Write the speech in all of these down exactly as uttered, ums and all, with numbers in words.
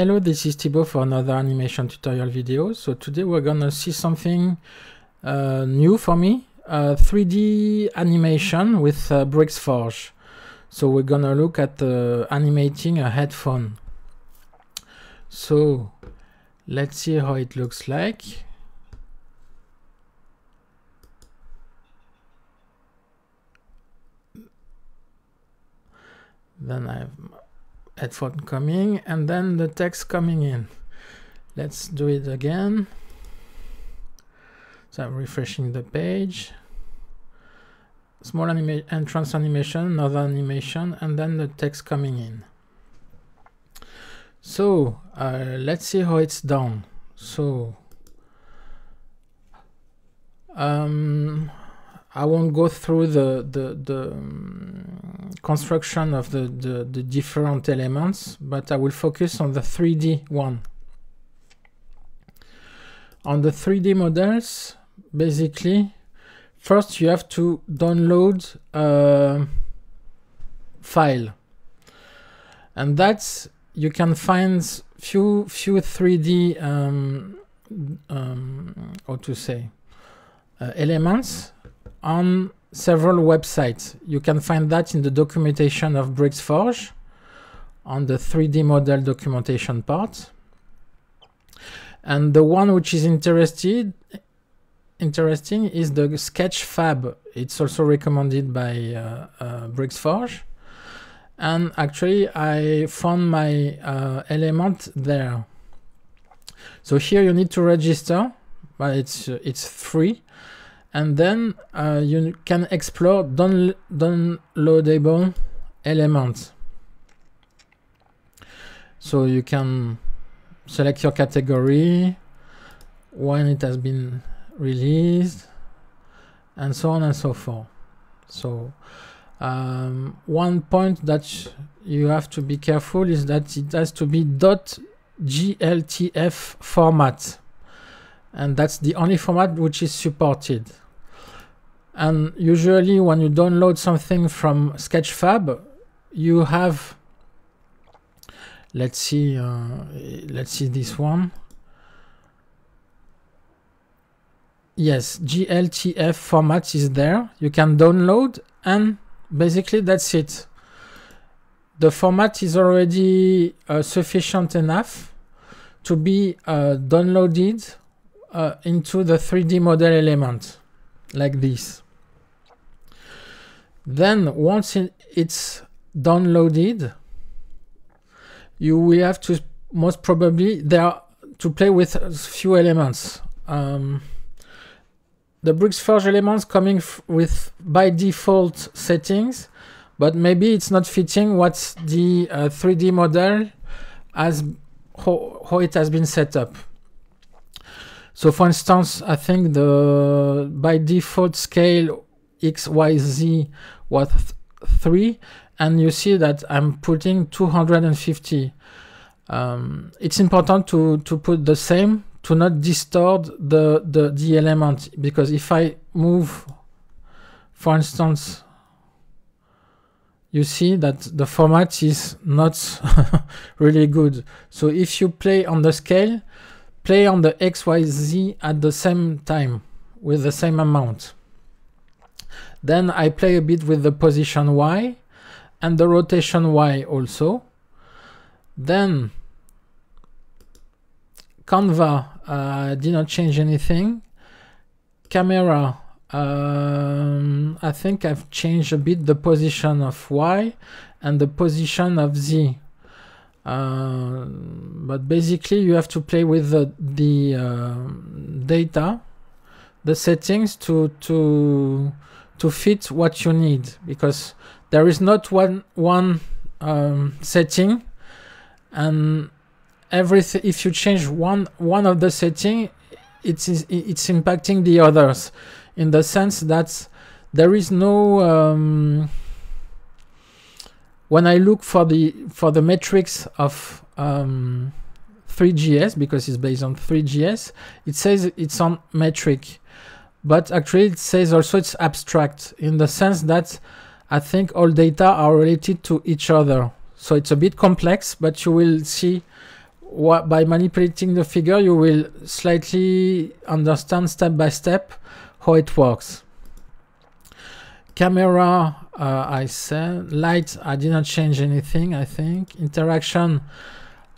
Hello, this is Thibaut for another animation tutorial video. So today we're gonna see something uh, new for me, uh, three D animation with uh, Bricksforge. So we're gonna look at uh, animating a headphone. So let's see how it looks like. Then I've headphone coming and then the text coming in. Let's do it again. So I'm refreshing the page. Small anima- entrance animation, another animation, and then the text coming in. So uh, let's see how it's done. So um, I won't go through the the the. Um, construction of the, the, the different elements, but I will focus on the three D one. On the three D models, basically, first you have to download a file. And that's, you can find few, few three D, um, um, how to say, uh, elements on several websites. You can find that in the documentation of Bricksforge on the three D model documentation part. And the one which is interested, interesting is the SketchFab. It's also recommended by uh, uh, Bricksforge. And actually I found my uh, element there. So here you need to register, but it's, uh, it's free. And then uh, you can explore down downloadable elements. So you can select your category, when it has been released, and so on and so forth. So um, one point that you have to be careful is that it has to be .G L T F format. And that's the only format which is supported. And usually when you download something from Sketchfab, you have, let's see, uh, let's see this one. Yes, G L T F format is there. You can download and basically that's it. The format is already uh, sufficient enough to be uh, downloaded Uh, into the three D model element, like this. Then once it, it's downloaded, you will have to most probably there are, to play with a few elements. Um, the Bricksforge elements coming f with by default settings, but maybe it's not fitting what the uh, three D model as how, how it has been set up. So for instance, I think the by default scale X Y Z was th three, and you see that I'm putting two hundred fifty. Um, it's important to, to put the same, to not distort the, the, the element, because if I move, for instance, you see that the format is not really good. So if you play on the scale, play on the X Y Z at the same time with the same amount. Then I play a bit with the position Y and the rotation Y also. Then Canva uh, did not change anything. Camera, um, I think I've changed a bit the position of Y and the position of Z. Uh, but basically you have to play with the, the uh, data, the settings to, to, to fit what you need, because there is not one, one um, setting, and everything, if you change one, one of the setting, it's, it's impacting the others, in the sense that there is no um, when I look for the for the matrix of um, three G S, because it's based on three G S, it says it's on metric, but actually it says also it's abstract, in the sense that I think all data are related to each other. So it's a bit complex, but you will see what, by manipulating the figure, you will slightly understand step by step how it works. Camera, uh, I said. Light, I didn't change anything, I think. Interaction,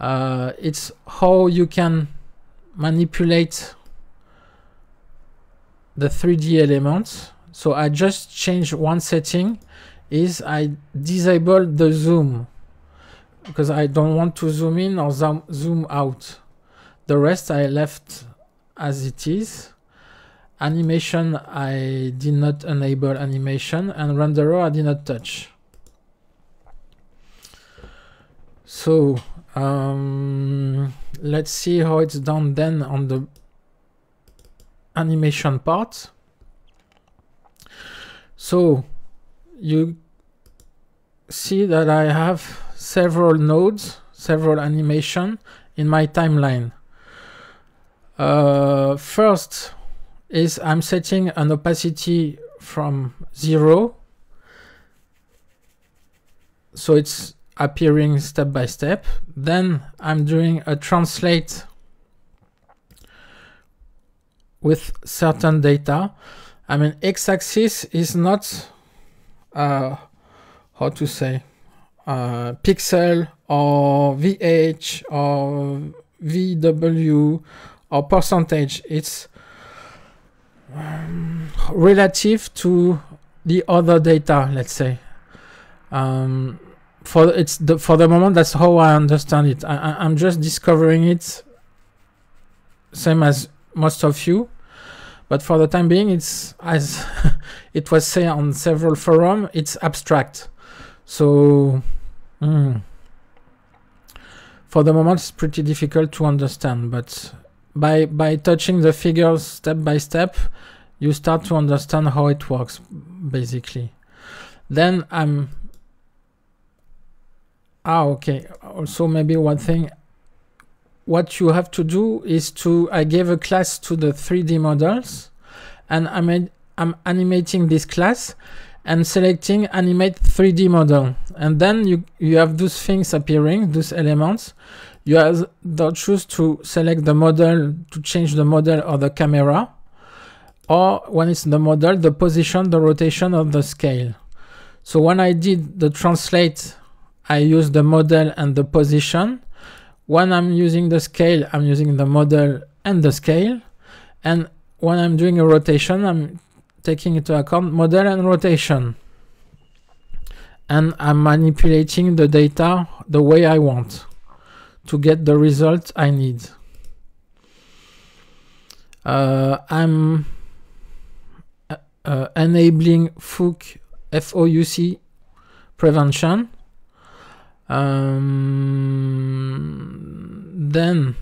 uh, it's how you can manipulate the three D elements. So I just changed one setting, is I disabled the zoom, because I don't want to zoom in or zoom out. The rest I left as it is. Animation, I did not enable animation, and renderer I did not touch. So um, let's see how it's done then on the animation part. So you see that I have several nodes, several animation in my timeline. Uh, first is I'm setting an opacity from zero, so it's appearing step by step. Then I'm doing a translate with certain data. I mean, x-axis is not uh, how to say uh, pixel or V H or V W or percentage. It's um, relative to the other data, let's say. Um, for it's the for the moment, that's how I understand it. I, I'm just discovering it, same as most of you. But for the time being, it's, as it was said on several forums, it's abstract. So mm, for the moment, it's pretty difficult to understand. But by, by touching the figures step by step, you start to understand how it works, basically. Then I'm... Ah, okay. Also, maybe one thing. What you have to do is to, I gave a class to the three D models, and I'm, I'm animating this class and selecting animate three D model. And then you, you have those things appearing, those elements. You have the choice to select the model, to change the model or the camera, or when it's the model, the position, the rotation of the scale. So when I did the translate, I used the model and the position. When I'm using the scale, I'm using the model and the scale. And when I'm doing a rotation, I'm taking into account model and rotation. And I'm manipulating the data the way I want to get the result I need. Uh, I'm uh, uh, enabling F O U C prevention. Um, then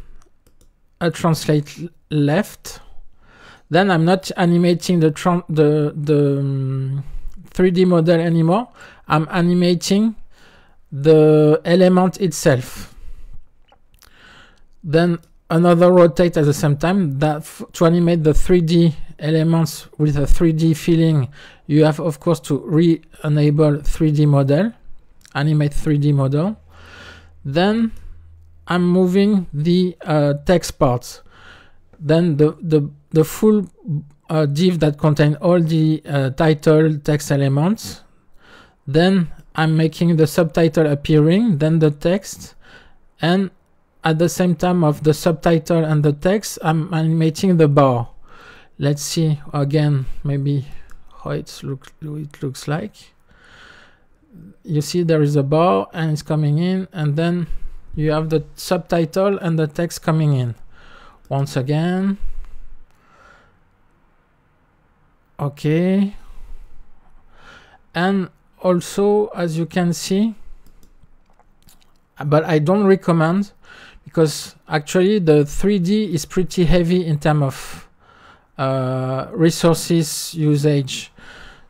a translate left. Then I'm not animating the tran the the um, three D model anymore. I'm animating the element itself. Then another rotate at the same time. That f to animate the three D elements with a three D feeling, you have of course to re-enable three D model. Animate three D model. Then I'm moving the uh, text parts. Then the, the, the full uh, div that contains all the uh, title text elements. Then I'm making the subtitle appearing, then the text. And at the same time of the subtitle and the text, I'm animating the bar. Let's see again, maybe how it's look, it looks like. You see there is a bar and it's coming in, and then you have the subtitle and the text coming in once again. Okay. And also, as you can see, but I don't recommend, because actually the three D is pretty heavy in terms of uh, resources usage.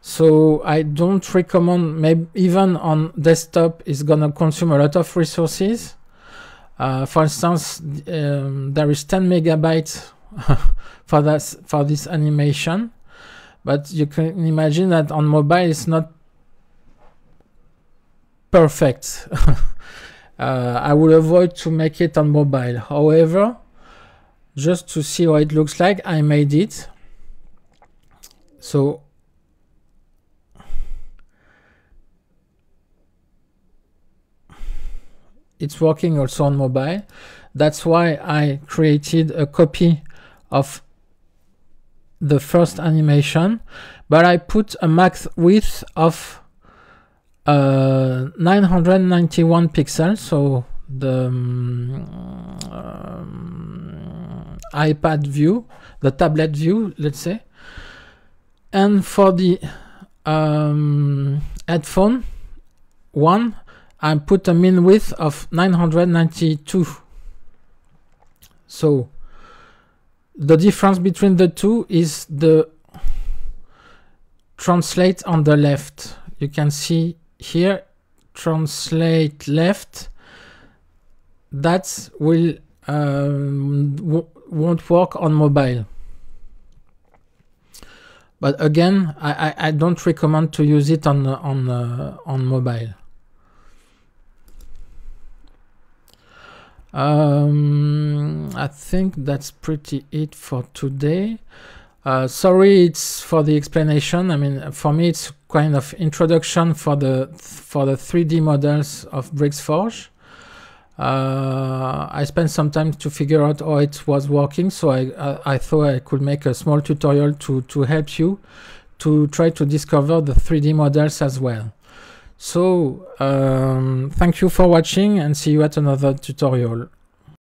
So I don't recommend, maybe even on desktop, it's gonna consume a lot of resources. Uh, for instance, um, there is ten megabytes for, that, for this animation, but you can imagine that on mobile it's not perfect. uh, I will avoid to make it on mobile. However, just to see how it looks like, I made it. So it's working also on mobile. That's why I created a copy of the first animation, but I put a max width of uh, nine hundred ninety-one pixels, so the um, iPad view, the tablet view, let's say. And for the um, headphone one, I put a min width of nine hundred ninety-two. So the difference between the two is the translate on the left. You can see here, translate left. That will um, w won't work on mobile. But again, I, I, I don't recommend to use it on on uh, on mobile. Um, I think that's pretty it for today. Uh, sorry, it's for the explanation. I mean, for me, it's kind of introduction for the for the three D models of Bricksforge. Uh, I spent some time to figure out how it was working, so I, I I thought I could make a small tutorial to to help you to try to discover the three D models as well. So, um, thank you for watching and see you at another tutorial.